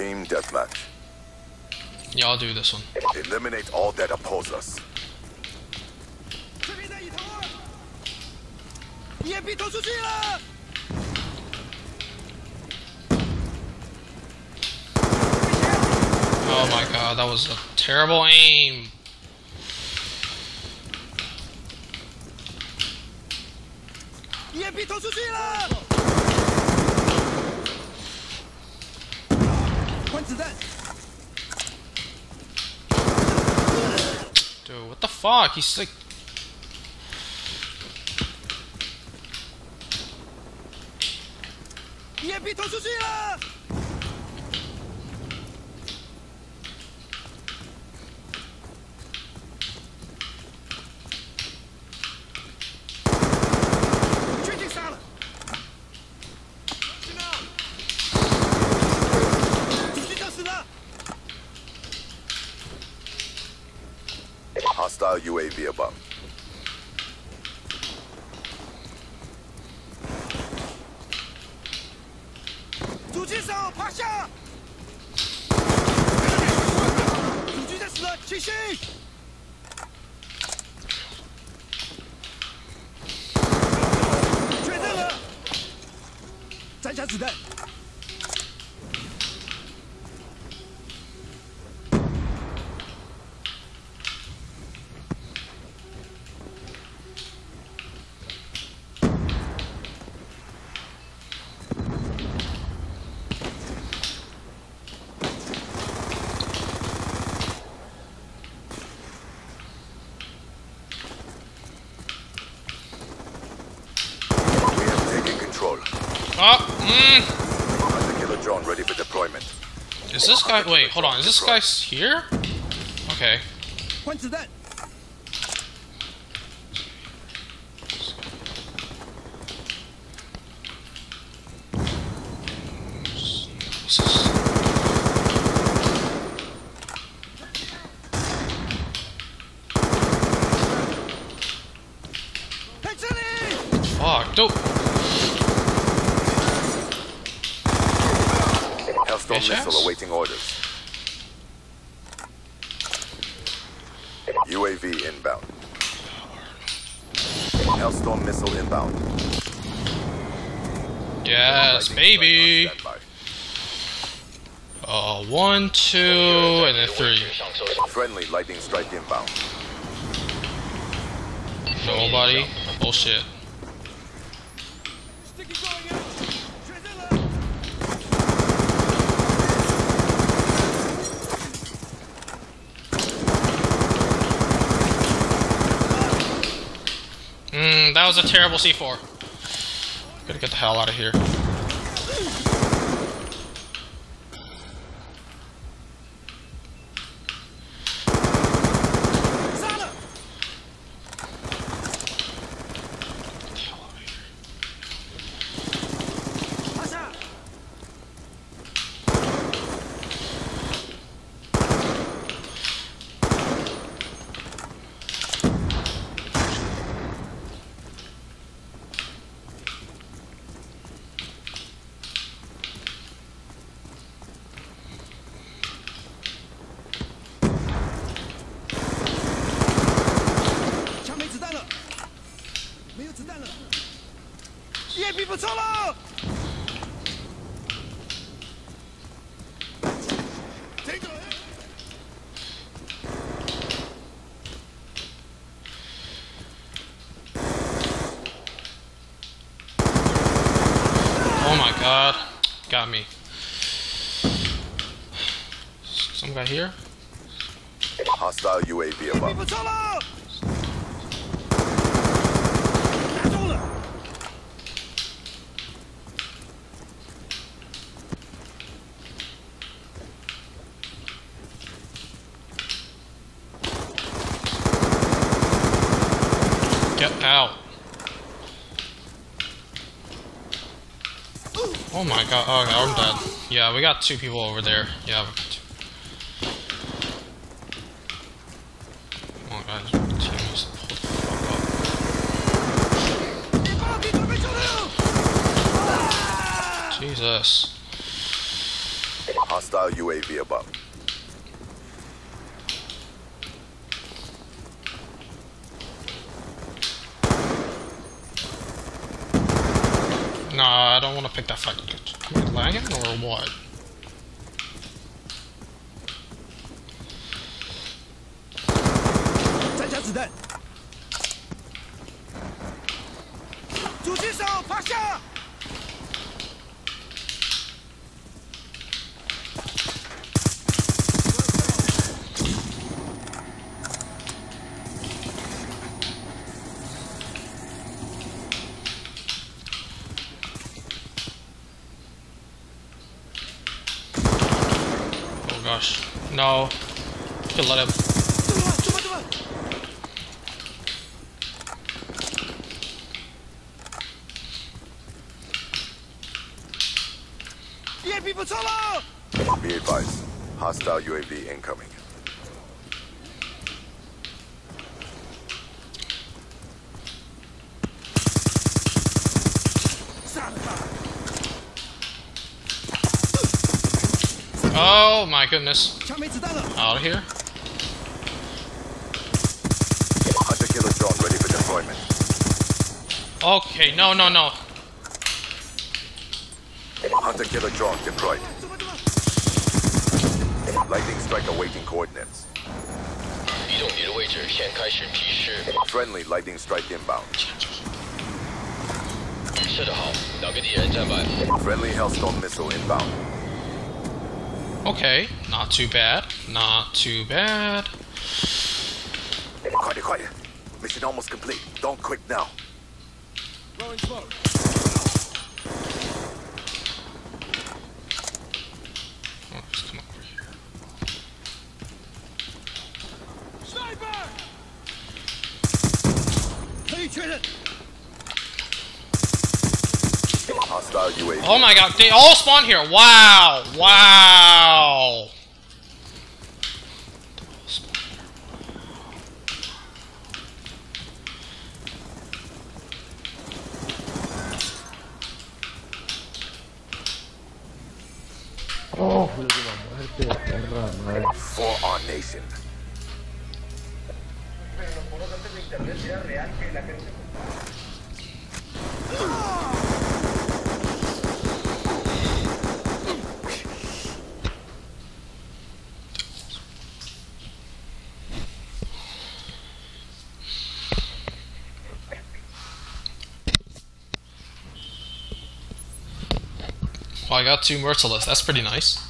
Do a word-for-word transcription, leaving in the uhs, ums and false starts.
Team deathmatch. Yeah, I'll do this one. Eliminate all that oppose us. Oh my god, that was a terrible aim. Dude, what the fuck? He's like... Hostile U A V above. Oh, mm. Hunter killer drone ready for deployment. Is this guy? Wait, hold on. Is this guy here? Okay. When's that? Fuck, dope. Hellstorm missile awaiting orders. U A V inbound. Hellstorm missile inbound. Yes, baby. Uh, one, two, and then three. Friendly lightning strike inbound. Nobody. Bullshit. That was a terrible C four. Gotta get the hell out of here. God, got me. Some guy here. Hostile U A V above. Get out. Oh my god, oh god, I'm dead. Yeah, we got two people over there. Yeah, we got two. Come on, guys. Teams, pull the fuck up. Jesus. hostile U A V above. Nah, I don't want to pick that fucking good. Am I lagging or what? No, kill him. Be advised, hostile U A V incoming. Oh my goodness. Out of here. Hunter killer drone ready for deployment. Okay, no, no, no. Hunter killer drone deployed. Lightning strike awaiting coordinates. Friendly lightning strike inbound. Friendly Hellstorm missile inbound. Okay, not too bad, not too bad. Quiet, quiet. Mission almost complete. Don't quit now. Rolling smoke. Oh, just come over here. Sniper! Patriot! Hostile U A V. Oh my god, they all spawn here. Wow. Wow. Oh, for our nation. Well, I got two merciless. That's pretty nice.